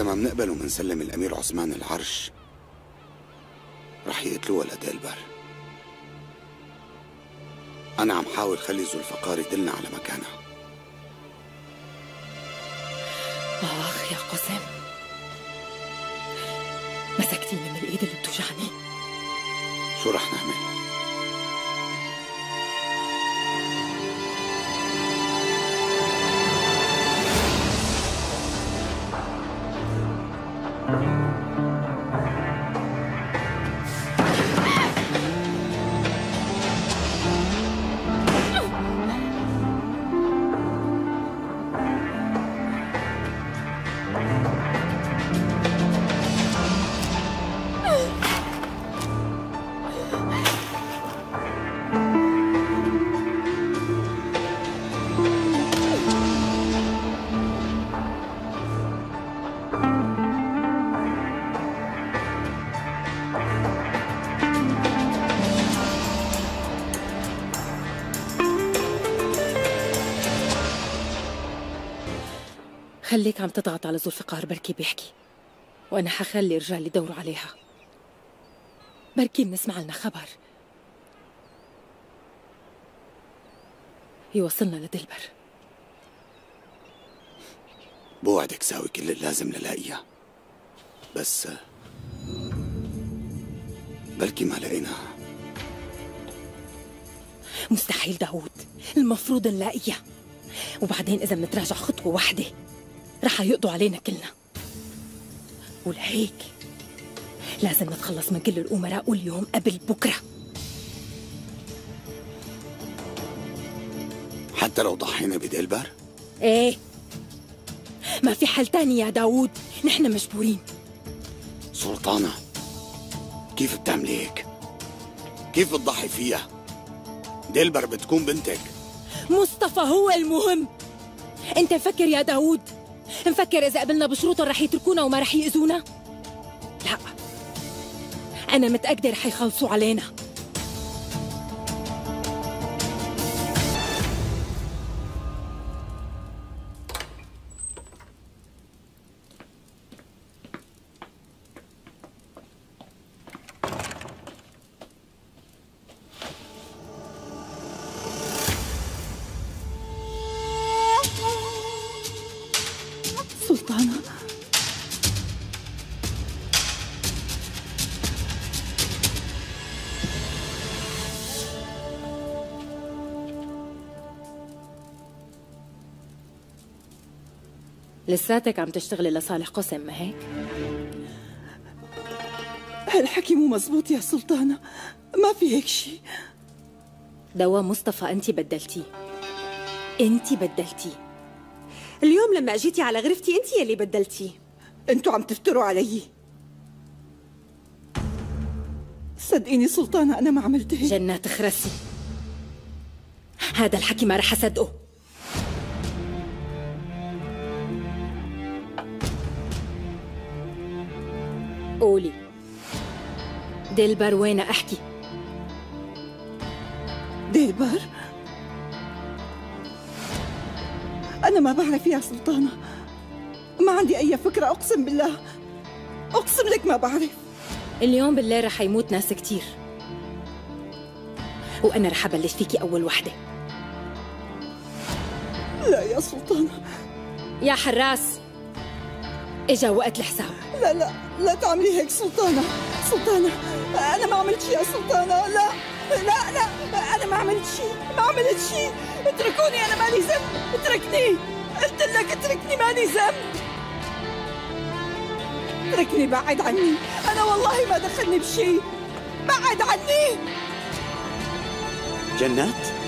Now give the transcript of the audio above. إذا ما بنقبل ومنسلم الأمير عثمان العرش رح يقتلوه لديلبر. أنا عم حاول خلي ذوالفقار يدلنا على مكانها. آخ يا قاسم، مسكتيني من الإيد اللي بتوجعني. شو رح نعمل؟ خليك عم تضغط على ذوالفقار، بركي بيحكي، وأنا حخلي رجالي يدوروا عليها، بركي بنسمع لنا خبر يوصلنا لدلبر. بوعدك ساوي كل اللازم للاقيها، بس بركي ما لقيناها. مستحيل داوود، المفروض نلاقيها، وبعدين إذا بنتراجع خطوة واحدة رح يقضوا علينا كلنا، ولهيك لازم نتخلص من كل الأمراء واليوم قبل بكرة، حتى لو ضحينا بديلبر؟ ايه، ما في حل تاني يا داوود، نحن مجبورين. سلطانة، كيف بتعملي هيك؟ كيف بتضحي فيها؟ ديلبر بتكون بنتك. مصطفى هو المهم، انت فكر يا داوود، نفكر إذا قبلنا بشروطهم رح يتركونا وما رح يأذونا؟ لا، أنا متأكدة رح يخلصوا علينا. لساتك عم تشتغلي لصالح قسم، ما هيك؟ هالحكي مو مزبوط يا سلطانة، ما في هيك شيء. دواء مصطفى انت بدلتيه، انت بدلتيه. اليوم لما اجيتي على غرفتي انت يلي بدلتيه. انتوا عم تفتروا علي. صدقيني سلطانة انا ما عملت هيك. جنات خرسي، هذا الحكي ما رح اصدقه. قولي ديلبر وين؟ احكي. ديلبر انا ما بعرف يا سلطانة، ما عندي اي فكرة، اقسم بالله، اقسم لك ما بعرف. اليوم بالليل رح يموت ناس كتير، وانا رح ابلش فيكي اول وحدة. لا يا سلطانة. يا حراس، اجا وقت الحساب. لا لا لا تعملي هيك سلطانة، سلطانة أنا ما عملت شيء يا سلطانة، لا لا لا أنا ما عملت شيء، ما عملت شيء، اتركوني أنا مالي ذنب، اتركني، قلت لك اتركني مالي ذنب، اتركني، بعد عني، أنا والله ما دخلني بشيء، بعد عني. جنات؟